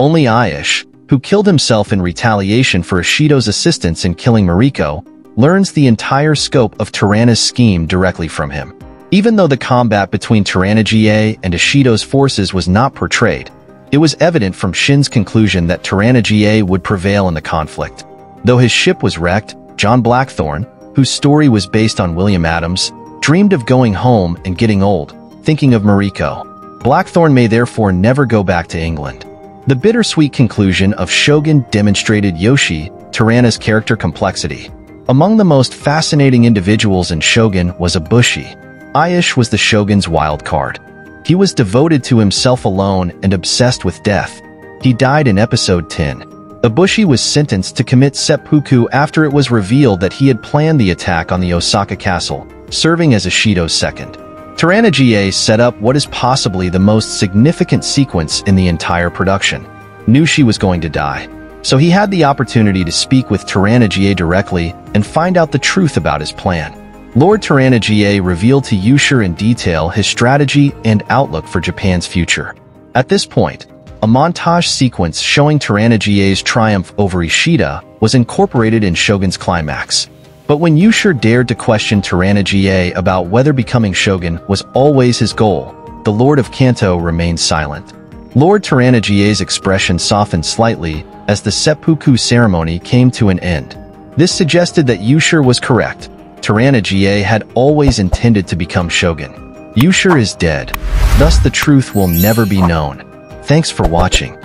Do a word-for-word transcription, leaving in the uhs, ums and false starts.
only Aish, who killed himself in retaliation for Ishido's assistance in killing Mariko, learns the entire scope of Torana's scheme directly from him. Even though the combat between Toranaga and Ishido's forces was not portrayed, it was evident from Shin's conclusion that Toranaga would prevail in the conflict. Though his ship was wrecked, John Blackthorne, whose story was based on William Adams, dreamed of going home and getting old, thinking of Mariko. Blackthorne may therefore never go back to England. The bittersweet conclusion of Shogun demonstrated Yoshi, Torana's character complexity. Among the most fascinating individuals in Shogun was Ibushi. Aish was the Shogun's wild card. He was devoted to himself alone and obsessed with death. He died in episode ten. Ibushi was sentenced to commit seppuku after it was revealed that he had planned the attack on the Osaka Castle, serving as Ishido's second. Toranaga set up what is possibly the most significant sequence in the entire production. Knew she was going to die, so he had the opportunity to speak with Toranaga directly and find out the truth about his plan. Lord Toranaga revealed to Yushir in detail his strategy and outlook for Japan's future. At this point, a montage sequence showing Toranaga's triumph over Ishida was incorporated in Shogun's climax. But when Yushir dared to question Toranaga about whether becoming Shogun was always his goal, the Lord of Kanto remained silent. Lord Toranaga's expression softened slightly as the seppuku ceremony came to an end. This suggested that Yushir was correct. Toranaga had always intended to become Shogun. Yushir is dead. Thus the truth will never be known. Thanks for watching.